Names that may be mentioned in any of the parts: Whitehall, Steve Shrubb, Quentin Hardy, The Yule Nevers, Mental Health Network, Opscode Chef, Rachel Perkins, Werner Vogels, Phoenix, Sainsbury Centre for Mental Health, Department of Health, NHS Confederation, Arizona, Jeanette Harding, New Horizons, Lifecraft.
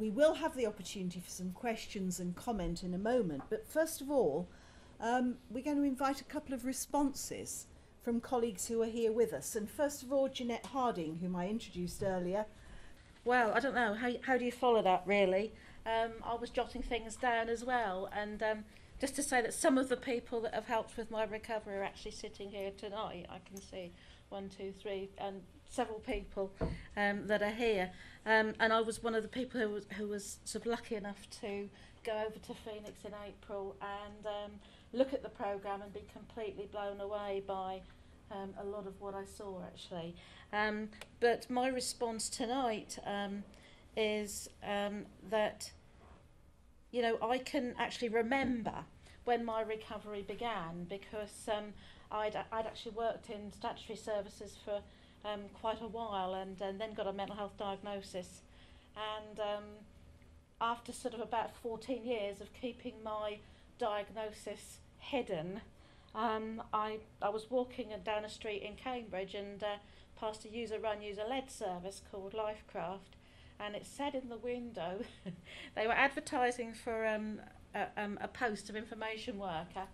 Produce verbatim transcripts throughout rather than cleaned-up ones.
We will have the opportunity for some questions and comment in a moment, but first of all, um, we're going to invite a couple of responses from colleagues who are here with us. And first of all, Jeanette Harding, whom I introduced earlier. Well, I don't know, how, how do you follow that really? Um, I was jotting things down as well, and um, just to say that some of the people that have helped with my recovery are actually sitting here tonight. I can see one, two, three, and several people um, that are here. Um, and I was one of the people who was, who was sort of lucky enough to go over to Phoenix in April and um, look at the programme and be completely blown away by um, a lot of what I saw, actually. Um, but my response tonight um, is um, that, you know, I can actually remember when my recovery began, because um, I'd, I'd actually worked in statutory services for um, quite a while, and, and then got a mental health diagnosis. And um, after sort of about fourteen years of keeping my diagnosis hidden, um, I, I was walking down a street in Cambridge and uh, past a user-run, user-led service called Lifecraft, and it said in the window, they were advertising for um, a, um, a post of information worker,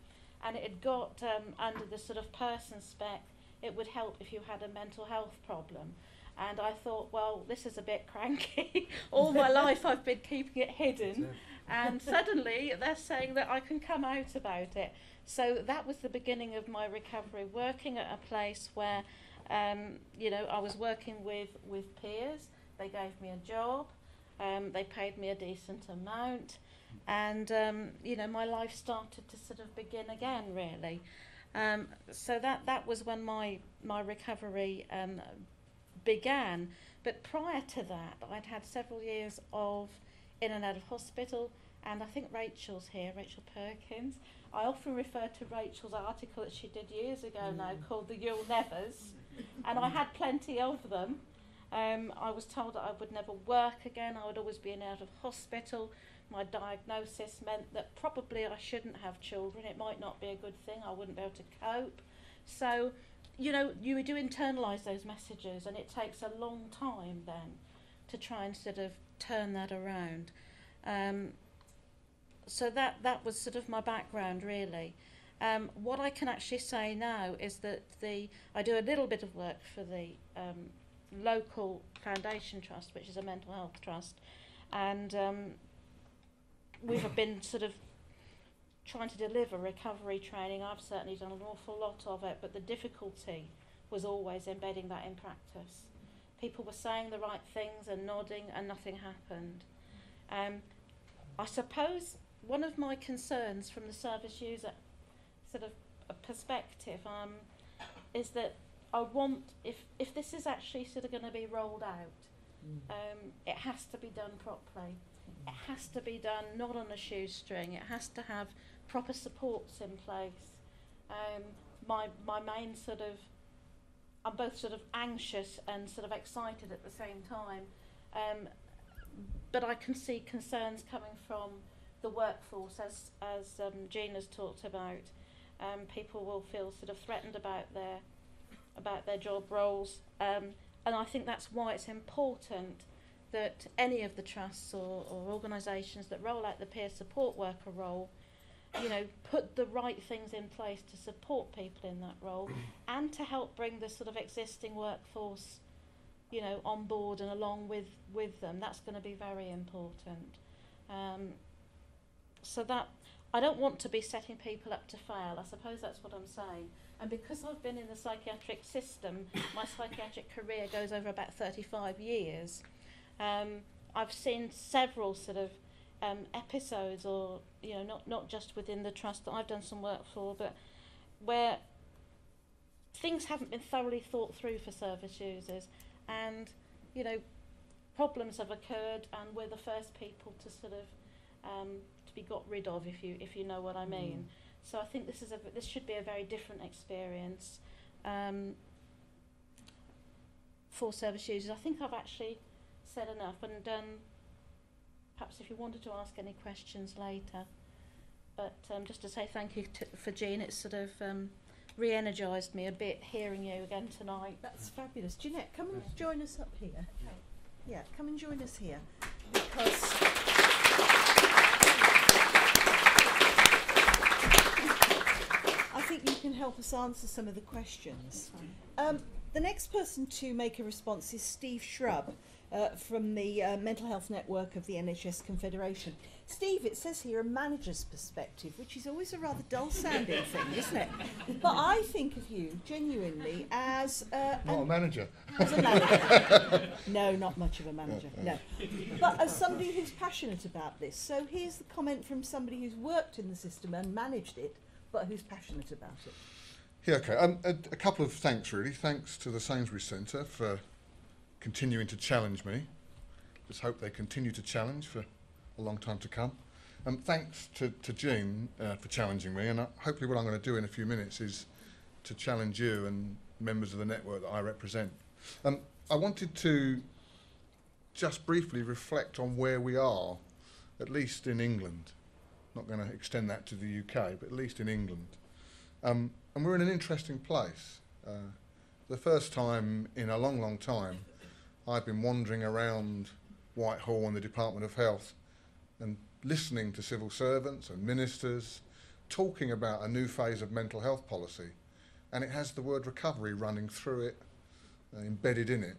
and it had got um, under the sort of person spec, it would help if you had a mental health problem. And I thought, well, this is a bit cranky. All my life I've been keeping it hidden, and suddenly they're saying that I can come out about it. So that was the beginning of my recovery, working at a place where um, you know, I was working with, with peers. They gave me a job, um, they paid me a decent amount, and um, you know, my life started to sort of begin again, really. Um, so that that was when my my recovery um, began. But prior to that, I'd had several years of in and out of hospital, and I think Rachel's here, Rachel Perkins. I often refer to Rachel's article that she did years ago mm. now called The Yule Nevers, and I had plenty of them. Um, I was told that I would never work again, I would always be in and out of hospital. My diagnosis meant that probably I shouldn't have children, it might not be a good thing, I wouldn't be able to cope. So, you know, you do internalise those messages, and it takes a long time then to try and sort of turn that around. Um, so that, that was sort of my background, really. Um, what I can actually say now is that the I do a little bit of work for the um, local foundation trust, which is a mental health trust, and um, we've been sort of trying to deliver recovery training. I've certainly done an awful lot of it, but the difficulty was always embedding that in practice. People were saying the right things and nodding, and nothing happened. Um, I suppose one of my concerns from the service user sort of a perspective um, is that I want, if, if this is actually sort of going to be rolled out, mm. um, it has to be done properly. It has to be done not on a shoestring. It has to have proper supports in place. Um, my, my main sort of, I'm both sort of anxious and sort of excited at the same time, um, but I can see concerns coming from the workforce, as, as um, Gina's talked about. Um, people will feel sort of threatened about their about their job roles, um, and I think that's why it's important that any of the trusts or, or organisations that roll out the peer support worker role, you know, put the right things in place to support people in that role and to help bring the sort of existing workforce, you know, on board and along with, with them. That's going to be very important. Um, so that, I don't want to be setting people up to fail, I suppose that's what I'm saying. And because I've been in the psychiatric system, my psychiatric career goes over about thirty-five years. Um, I've seen several sort of um, episodes, or you know, not not just within the trust that I've done some work for, but where things haven't been thoroughly thought through for service users, and you know, problems have occurred, and we're the first people to sort of um, to be got rid of, if you if you know what I mean. Mm. So I think this is a, this should be a very different experience um, for service users. I think I've actually said enough, and um, perhaps if you wanted to ask any questions later. But um, just to say thank you to, for Jean, it's sort of um, re-energised me a bit hearing you again tonight. That's fabulous. Jeanette, come and join us up here. Okay. Yeah, come and join us here, because I think you can help us answer some of the questions. Um, the next person to make a response is Steve Shrubb uh, from the uh, Mental Health Network of the N H S Confederation. Steve, it says here a manager's perspective, which is always a rather dull-sounding thing, isn't it? But I think of you genuinely as uh, not a manager. As a manager. No, not much of a manager. No, but as somebody who's passionate about this. So here's the comment from somebody who's worked in the system and managed it, but who's passionate about it. Yeah. Okay. Um, a, a couple of thanks, really. Thanks to the Sainsbury Centre for continuing to challenge me. Just hope they continue to challenge for a long time to come. Um, thanks to, to Jean uh, for challenging me, and uh, hopefully what I'm going to do in a few minutes is to challenge you and members of the network that I represent. Um, I wanted to just briefly reflect on where we are, at least in England. I'm not going to extend that to the U K, but at least in England. Um, and we're in an interesting place. Uh, the first time in a long, long time, I've been wandering around Whitehall and the Department of Health and listening to civil servants and ministers talking about a new phase of mental health policy, and it has the word recovery running through it, uh, embedded in it.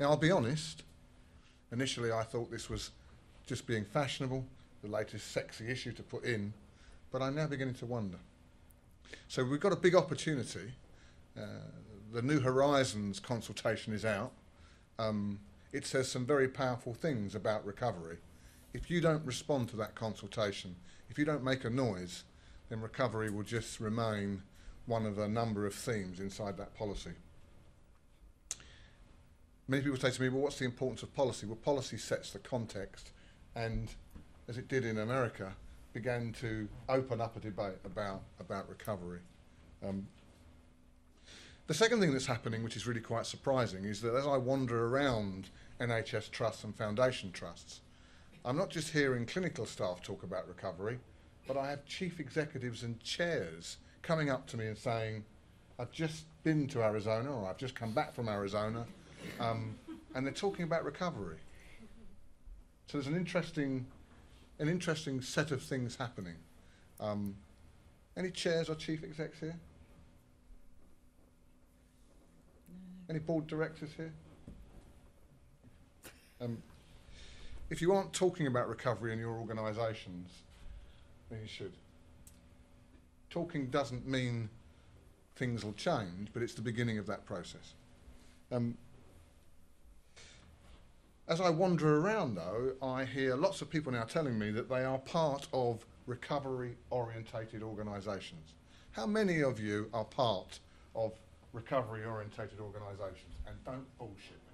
Now, I'll be honest, initially I thought this was just being fashionable, the latest sexy issue to put in, but I'm now beginning to wonder. So we've got a big opportunity. Uh, the New Horizons consultation is out. Um, it says some very powerful things about recovery. If you don't respond to that consultation, if you don't make a noise, then recovery will just remain one of a number of themes inside that policy. Many people say to me, well, what's the importance of policy? Well, policy sets the context, and as it did in America, began to open up a debate about, about recovery. Um, the second thing that's happening, which is really quite surprising, is that as I wander around N H S trusts and foundation trusts, I'm not just hearing clinical staff talk about recovery, but I have chief executives and chairs coming up to me and saying, I've just been to Arizona, or I've just come back from Arizona, um, and they're talking about recovery. So there's an interesting, an interesting set of things happening. Um, any chairs or chief execs here? Any board directors here? Um, If you aren't talking about recovery in your organisations, then you should. Talking doesn't mean things will change, but it's the beginning of that process. Um, as I wander around, though, I hear lots of people now telling me that they are part of recovery-orientated organisations. How many of you are part of recovery-orientated organisations? And don't bullshit me.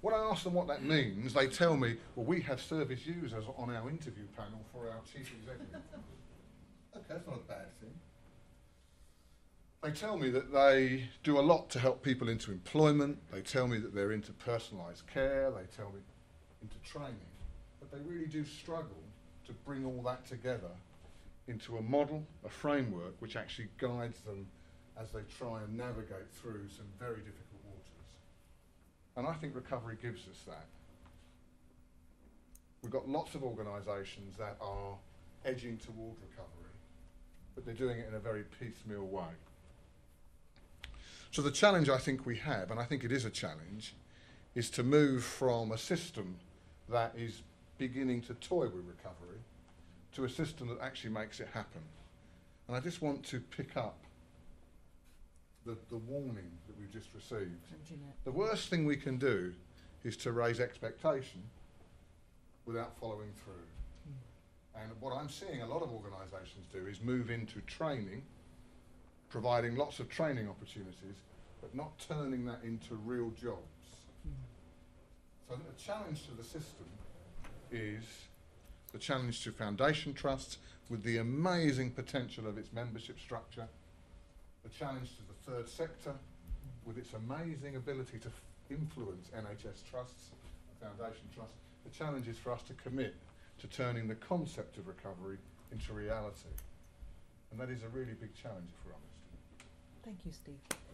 When I ask them what that means, they tell me, well, we have service users on our interview panel for our chief executive. Okay, that's not a bad thing. They tell me that they do a lot to help people into employment. They tell me that they're into personalised care. They tell me into training. But they really do struggle to bring all that together into a model, a framework, which actually guides them as they try and navigate through some very difficult. And I think recovery gives us that. We've got lots of organisations that are edging toward recovery, but they're doing it in a very piecemeal way. So the challenge I think we have, and I think it is a challenge, is to move from a system that is beginning to toy with recovery to a system that actually makes it happen. And I just want to pick up The, the warning that we've just received. The worst thing we can do is to raise expectation without following through. Mm. And what I'm seeing a lot of organisations do is move into training, providing lots of training opportunities, but not turning that into real jobs. Mm. So I think the challenge to the system is the challenge to foundation trusts with the amazing potential of its membership structure, the challenge to the third sector with its amazing ability to influence N H S trusts and foundation trusts. The challenge is for us to commit to turning the concept of recovery into reality. And that is a really big challenge, if we're honest. Thank you, Steve.